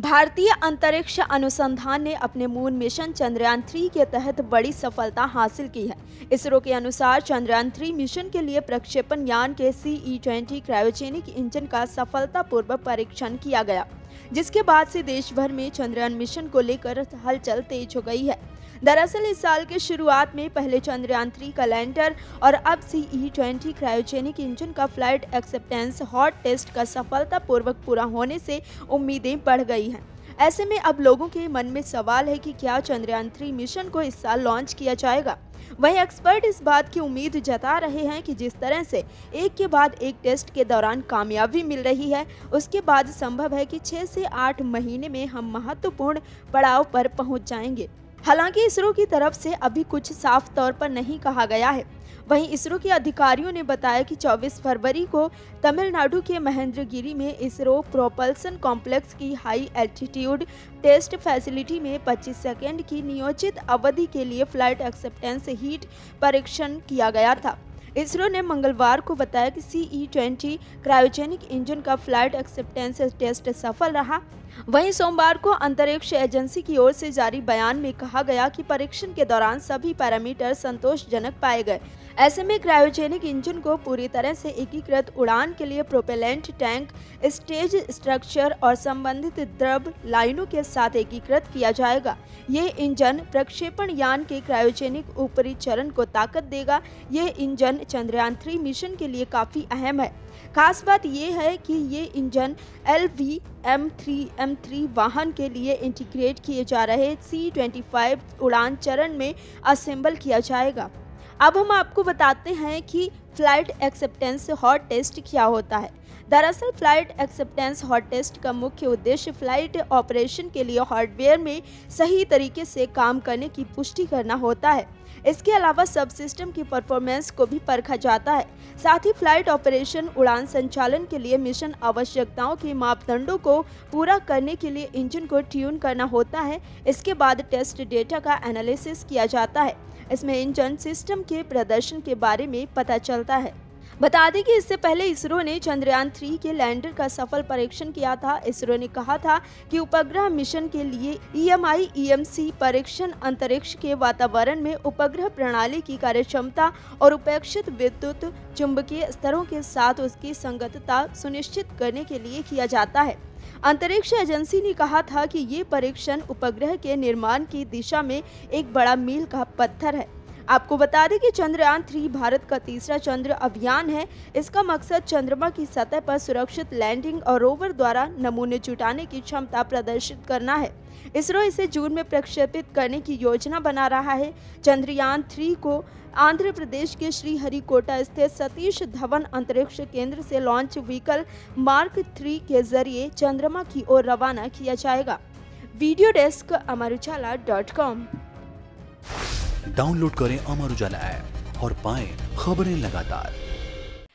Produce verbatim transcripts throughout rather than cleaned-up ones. भारतीय अंतरिक्ष अनुसंधान ने अपने मून मिशन चंद्रयान थ्री के तहत बड़ी सफलता हासिल की है। इसरो के अनुसार चंद्रयान थ्री मिशन के लिए प्रक्षेपण यान के C E twenty cryogenic engine का सफलतापूर्वक परीक्षण किया गया, जिसके बाद से देश भर में चंद्रयान मिशन को लेकर हलचल तेज हो गई है। दरअसल इस साल के शुरुआत में पहले चंद्रयान थ्री का लैंडर और अब C E twenty cryogenic engine का फ्लाइट एक्सेप्टेंस हॉट टेस्ट का सफलतापूर्वक पूरा होने से उम्मीदें बढ़ गई हैं। ऐसे में अब लोगों के मन में सवाल है कि क्या चंद्रयान थ्री मिशन को इस साल लॉन्च किया जाएगा। वहीं एक्सपर्ट इस बात की उम्मीद जता रहे हैं कि जिस तरह से एक के बाद एक टेस्ट के दौरान कामयाबी मिल रही है, उसके बाद संभव है कि छः से आठ महीने में हम महत्वपूर्ण पड़ाव पर पहुंच जाएंगे। हालांकि इसरो की तरफ से अभी कुछ साफ तौर पर नहीं कहा गया है। वहीं इसरो के अधिकारियों ने बताया कि चौबीस फरवरी को तमिलनाडु के महेंद्रगिरी में इसरो प्रोपल्सन कॉम्प्लेक्स की हाई एल्टीट्यूड टेस्ट फैसिलिटी में पच्चीस सेकंड की नियोजित अवधि के लिए फ्लाइट एक्सेप्टेंस हीट परीक्षण किया गया था। इसरो ने मंगलवार को बताया कि C E twenty cryogenic engine का फ्लाइट एक्सेप्टेंस टेस्ट सफल रहा। वहीं सोमवार को अंतरिक्ष एजेंसी की ओर से जारी बयान में कहा गया कि परीक्षण के दौरान सभी पैरामीटर संतोषजनक पाए गए। ऐसे में क्रायोजेनिक इंजन को पूरी तरह से एकीकृत उड़ान के लिए प्रोपेलेंट टैंक, स्टेज स्ट्रक्चर और संबंधित द्रव लाइनों के साथ एकीकृत किया जाएगा। ये इंजन प्रक्षेपण यान के क्रायोजेनिक ऊपरी चरण को ताकत देगा। ये इंजन चंद्रयान थ्री मिशन के लिए काफ़ी अहम है। खास बात यह है कि ये engine L V M three M three वाहन के लिए इंटीग्रेट किए जा रहे सी ट्वेंटी फाइव उड़ान चरण में असेंबल किया जाएगा। अब हम आपको बताते हैं कि फ्लाइट एक्सेप्टेंस हॉट टेस्ट क्या होता है। दरअसल फ्लाइट एक्सेप्टेंस हॉट टेस्ट का मुख्य उद्देश्य फ्लाइट ऑपरेशन के लिए हार्डवेयर में सही तरीके से काम करने की पुष्टि करना होता है। इसके अलावा सब सिस्टम की परफॉर्मेंस को भी परखा जाता है। साथ ही फ्लाइट ऑपरेशन उड़ान संचालन के लिए मिशन आवश्यकताओं के मापदंडों को पूरा करने के लिए इंजन को ट्यून करना होता है। इसके बाद टेस्ट डेटा का एनालिसिस किया जाता है। इसमें इंजन सिस्टम के प्रदर्शन के बारे में पता चलता है। बता दें कि इससे पहले इसरो ने चंद्रयान थ्री के लैंडर का सफल परीक्षण किया था। इसरो ने कहा था कि उपग्रह मिशन के लिए ई एम आई ई एम सी परीक्षण अंतरिक्ष के वातावरण में उपग्रह प्रणाली की कार्यक्षमता और उपेक्षित विद्युत चुंबकीय स्तरों के साथ उसकी संगतता सुनिश्चित करने के लिए किया जाता है। अंतरिक्ष एजेंसी ने कहा था कि ये परीक्षण उपग्रह के निर्माण की दिशा में एक बड़ा मील का पत्थर है। आपको बता दें कि चंद्रयान थ्री भारत का तीसरा चंद्र अभियान है। इसका मकसद चंद्रमा की सतह पर सुरक्षित लैंडिंग और रोवर द्वारा नमूने जुटाने की क्षमता प्रदर्शित करना है। इसरो इसे जून में प्रक्षेपित करने की योजना बना रहा है। चंद्रयान थ्री को आंध्र प्रदेश के श्रीहरिकोटा स्थित सतीश धवन अंतरिक्ष केंद्र से लॉन्च व्हीकल मार्क थ्री के जरिए चंद्रमा की ओर रवाना किया जाएगा। Video desk Amar Ujala dot com. Download करें अमर उजाला ऐप और पाएं खबरें लगातार।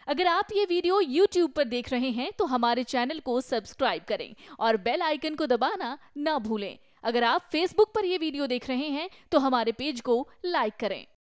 अगर आप ये वीडियो यूट्यूब पर देख रहे हैं तो हमारे चैनल को सब्सक्राइब करें और बेल आइकन को दबाना ना भूलें। अगर आप फेसबुक पर ये वीडियो देख रहे हैं तो हमारे पेज को लाइक करें।